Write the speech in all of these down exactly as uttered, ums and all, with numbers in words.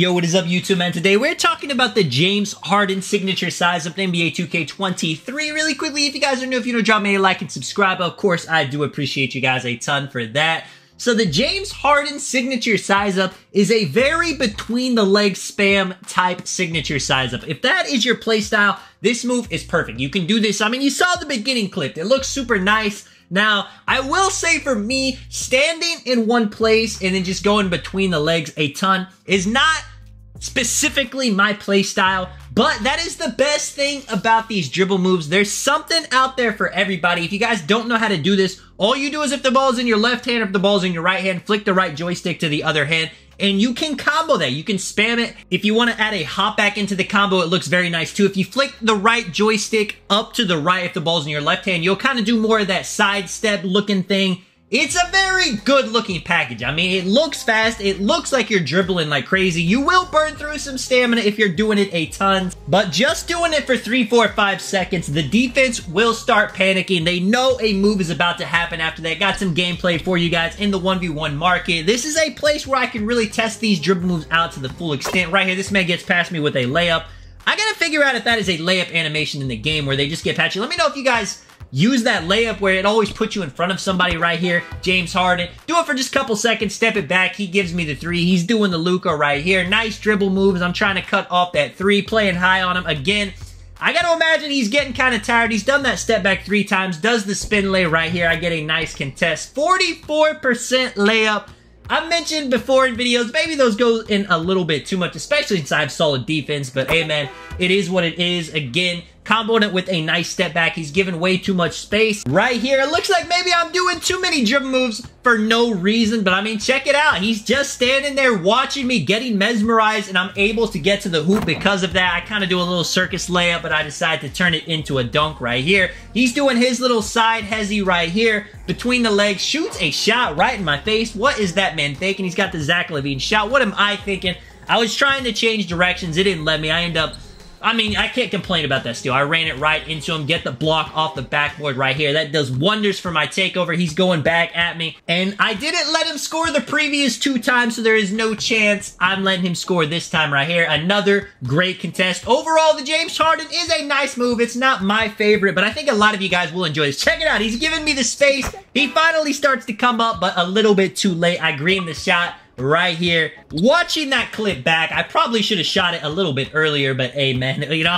Yo, what is up, YouTube, man? Today we're talking about the James Harden signature size of N B A two K twenty-three. Really quickly, if you guys are new, if you don't, drop me a like and subscribe. Of course, I do appreciate you guys a ton for that. So the James Harden signature size up is a very between the leg spam type signature size up. If that is your play style, this move is perfect. You can do this. I mean, you saw the beginning clip. It looks super nice. Now, I will say for me, standing in one place and then just going between the legs a ton is not specifically my play style, but that is the best thing about these dribble moves. There's something out there for everybody. If you guys don't know how to do this, all you do is, if the ball's in your left hand or if the ball's in your right hand, flick the right joystick to the other hand, and you can combo that. You can spam it. If you want to add a hop back into the combo, it looks very nice too. If you flick the right joystick up to the right, if the ball's in your left hand, you'll kind of do more of that sidestep looking thing. It's a very good looking package. I mean, it looks fast. It looks like you're dribbling like crazy. You will burn through some stamina if you're doing it a ton, but just doing it for three, four, five seconds, the defense will start panicking. They know a move is about to happen after that. Got some gameplay for you guys in the one v one market. This is a place where I can really test these dribble moves out to the full extent. Right here, this man gets past me with a layup. I gotta figure out if that is a layup animation in the game where they just get past you. Let me know if you guys use that layup where it always puts you in front of somebody right here. James Harden. Do it for just a couple seconds. Step it back. He gives me the three. He's doing the Luka right here. Nice dribble moves. I'm trying to cut off that three. Playing high on him again. I got to imagine he's getting kind of tired. He's done that step back three times. Does the spin lay right here. I get a nice contest. forty-four percent layup. I mentioned before in videos, maybe those go in a little bit too much, especially since I have solid defense, but hey man, it is what it is. Again, comboing it with a nice step back. He's given way too much space. Right here, it looks like maybe I'm doing too many dribble moves for no reason, but I mean, check it out. He's just standing there watching me, getting mesmerized, and I'm able to get to the hoop because of that. I kind of do a little circus layup, but I decide to turn it into a dunk right here. He's doing his little side hezzy right here, between the legs, shoots a shot right in my face. What is that man thinking? He's got the Zach LaVine shot. What am I thinking? I was trying to change directions. It didn't let me. I end up, I mean, I can't complain about that steal. I ran it right into him. Get the block off the backboard right here. That does wonders for my takeover. He's going back at me. And I didn't let him score the previous two times, so there is no chance I'm letting him score this time right here. Another great contest. Overall, the James Harden is a nice move. It's not my favorite, but I think a lot of you guys will enjoy this. Check it out. He's giving me the space. He finally starts to come up, but a little bit too late. I green the shot right here. Watching that clip back, I probably should have shot it a little bit earlier, but hey man, you know,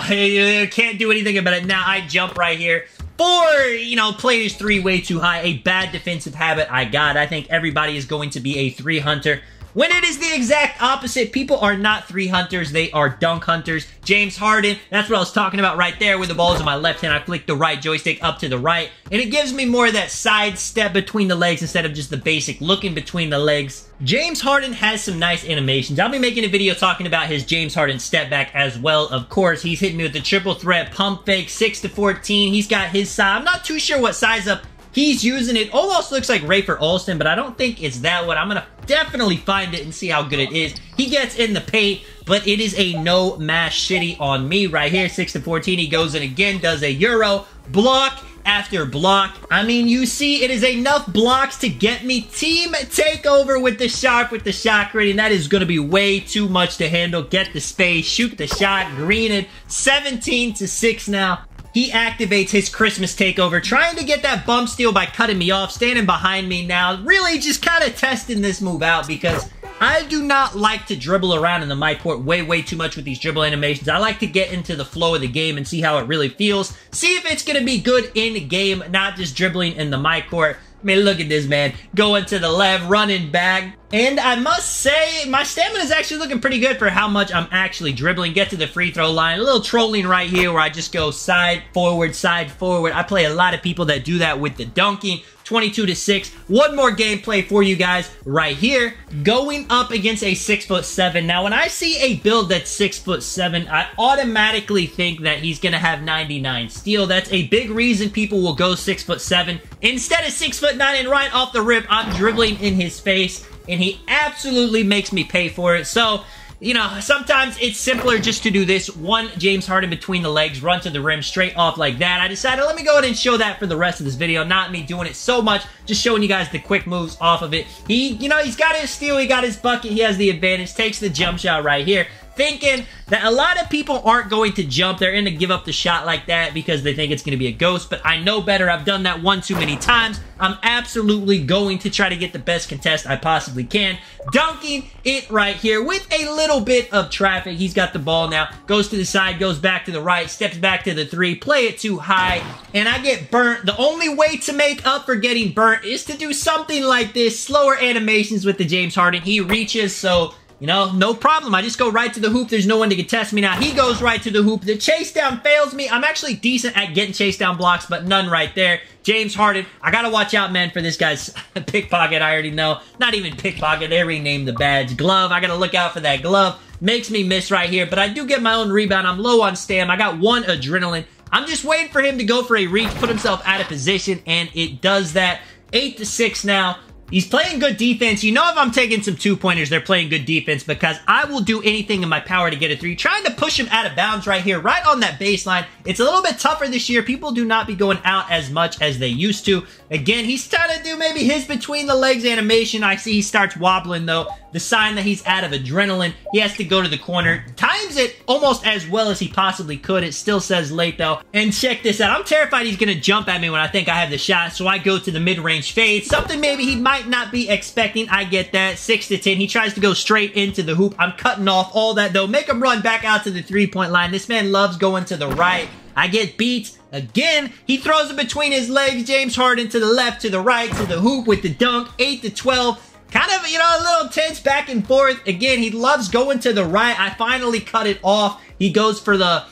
can't do anything about it. Now I jump right here for, you know, playing his three way too high. A bad defensive habit I got. I think everybody is going to be a three hunter, when it is the exact opposite. People are not three hunters. They are dunk hunters. James Harden, that's what I was talking about right there. With the ball's in my left hand, I flick the right joystick up to the right, and it gives me more of that side step between the legs instead of just the basic looking between the legs. James Harden has some nice animations. I'll be making a video talking about his James Harden step back as well. Of course, he's hitting me with the triple threat pump fake, six to fourteen. He's got his size. I'm not too sure what size up he's using. It almost looks like Rafer Alston, but I don't think it's that one. I'm going to definitely find it and see how good it is. He gets in the paint, but it is a no mash shitty on me right here. six to fourteen. He goes in again, does a Euro block after block. I mean, you see, it is enough blocks to get me team takeover with the sharp, with the shot rating. That is going to be way too much to handle. Get the space, shoot the shot, green it. seventeen to six now. He activates his Christmas takeover, trying to get that bump steal by cutting me off, standing behind me now. Really just kind of testing this move out because I do not like to dribble around in the my court way, way too much with these dribble animations. I like to get into the flow of the game and see how it really feels. See if it's going to be good in game, not just dribbling in the my court. I mean, look at this man going to the left, running back. And I must say, my stamina is actually looking pretty good for how much I'm actually dribbling. Get to the free throw line. A little trolling right here where I just go side, forward, side, forward. I play a lot of people that do that with the dunking. twenty-two to six. One more gameplay for you guys right here. Going up against a six foot seven. Now, when I see a build that's six foot seven, I automatically think that he's going to have ninety-nine steal. That's a big reason people will go six foot seven instead of six foot nine. And right off the rip, I'm dribbling in his face, and he absolutely makes me pay for it. So you know, sometimes it's simpler just to do this. One James Harden between the legs, run to the rim, straight off like that. I decided, let me go ahead and show that for the rest of this video. Not me doing it so much, just showing you guys the quick moves off of it. He, you know, he's got his steal, he got his bucket, he has the advantage, takes the jump shot right here. Thinking that a lot of people aren't going to jump. They're going to give up the shot like that because they think it's going to be a ghost. But I know better. I've done that one too many times. I'm absolutely going to try to get the best contest I possibly can. Dunking it right here with a little bit of traffic. He's got the ball now. Goes to the side. Goes back to the right. Steps back to the three. Play it too high. And I get burnt. The only way to make up for getting burnt is to do something like this. Slower animations with the James Harden. He reaches, so... you know, no problem. I just go right to the hoop. There's no one to contest me now. He goes right to the hoop. The chase down fails me. I'm actually decent at getting chase down blocks, but none right there. James Harden. I got to watch out, man, for this guy's pickpocket. I already know. Not even pickpocket. They renamed the badge. Glove. I got to look out for that glove. Makes me miss right here, but I do get my own rebound. I'm low on stamina. I got one adrenaline. I'm just waiting for him to go for a reach, put himself out of position, and it does that. Eight to six now. He's playing good defense. You know, if I'm taking some two-pointers, they're playing good defense because I will do anything in my power to get a three. Trying to push him out of bounds right here, right on that baseline. It's a little bit tougher this year. People do not be going out as much as they used to. Again, he's trying to do maybe his between-the-legs animation. I see he starts wobbling, though. The sign that he's out of adrenaline. He has to go to the corner. Times it almost as well as he possibly could. It still says late, though. And check this out. I'm terrified he's going to jump at me when I think I have the shot, so I go to the mid-range fade. Something maybe he might not be expecting. I get that. six to ten. He tries to go straight into the hoop. I'm cutting off all that, though. Make him run back out to the three-point line. This man loves going to the right. I get beat. Again, he throws it between his legs. James Harden to the left, to the right, to the hoop with the dunk. eight to twelve. Kind of, you know, a little tense back and forth. Again, he loves going to the right. I finally cut it off. He goes for the...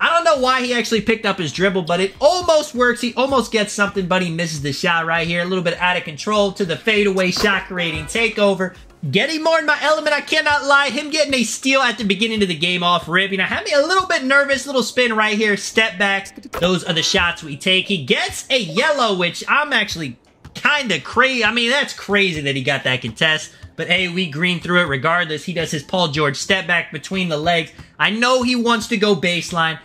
I don't know why he actually picked up his dribble, but it almost works. He almost gets something, but he misses the shot right here. A little bit out of control to the fadeaway shot creating takeover. Getting more in my element, I cannot lie. Him getting a steal at the beginning of the game off rip, you know, had me a little bit nervous. Little spin right here, step backs. Those are the shots we take. He gets a yellow, which I'm actually kind of crazy. I mean, that's crazy that he got that contest. But hey, we green through it regardless. He does his Paul George step back between the legs. I know he wants to go baseline.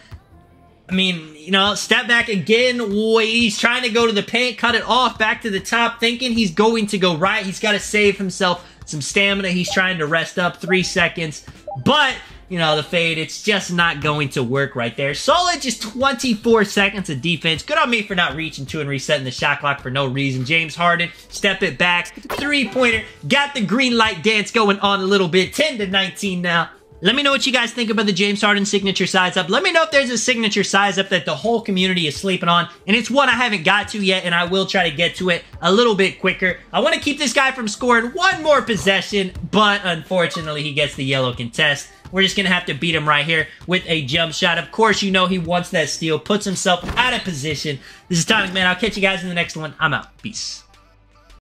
I mean, you know, step back again. Wait, he's trying to go to the paint, cut it off, back to the top, thinking he's going to go right. He's got to save himself some stamina. He's trying to rest up three seconds. But, you know, the fade, it's just not going to work right there. Solid, just twenty-four seconds of defense. Good on me for not reaching two and resetting the shot clock for no reason. James Harden, step it back. Three-pointer. Got the green light dance going on a little bit. ten to nineteen now. Let me know what you guys think about the James Harden signature size-up. Let me know if there's a signature size-up that the whole community is sleeping on. And it's one I haven't got to yet, and I will try to get to it a little bit quicker. I want to keep this guy from scoring one more possession, but unfortunately, he gets the yellow contest. We're just going to have to beat him right here with a jump shot. Of course, you know he wants that steal, puts himself out of position. This is Tonic Man. I'll catch you guys in the next one. I'm out. Peace.